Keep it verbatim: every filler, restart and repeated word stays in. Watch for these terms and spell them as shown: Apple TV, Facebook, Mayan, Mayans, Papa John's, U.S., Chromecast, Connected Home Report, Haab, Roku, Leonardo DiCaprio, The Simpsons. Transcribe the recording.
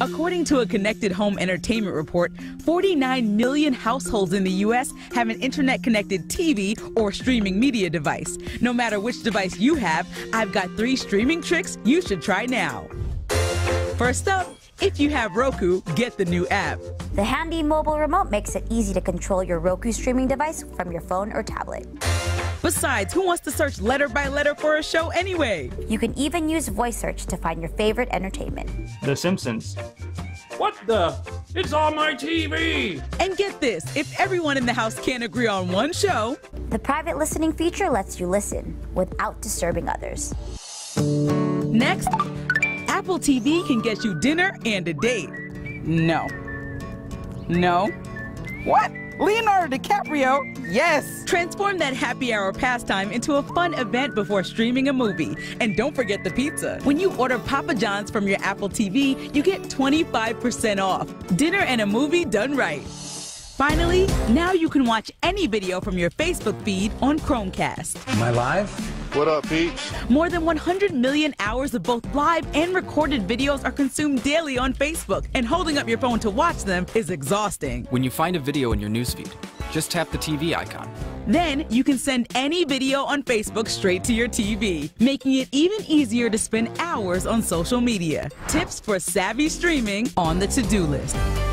According to a Connected Home Entertainment report, forty-nine million households in the U S have an internet-connected T V or streaming media device. No matter which device you have, I've got three streaming tricks you should try now. First up, if you have Roku, get the new app. The handy mobile remote makes it easy to control your Roku streaming device from your phone or tablet. Besides, who wants to search letter by letter for a show anyway? You can even use voice search to find your favorite entertainment. The Simpsons. What the? It's on my T V! And get this, if everyone in the house can't agree on one show, the private listening feature lets you listen without disturbing others. Next, Apple T V can get you dinner and a date. No. No. What? Leonardo DiCaprio? Yes! Transform that happy hour pastime into a fun event before streaming a movie. And don't forget the pizza. When you order Papa John's from your Apple T V, you get twenty-five percent off. Dinner and a movie done right. Finally, now you can watch any video from your Facebook feed on Chromecast. Am I live? What up, peeps? More than one hundred million hours of both live and recorded videos are consumed daily on Facebook, and holding up your phone to watch them is exhausting. When you find a video in your newsfeed, just tap the T V icon. Then you can send any video on Facebook straight to your T V, making it even easier to spend hours on social media. Tips for savvy streaming on the to-do list.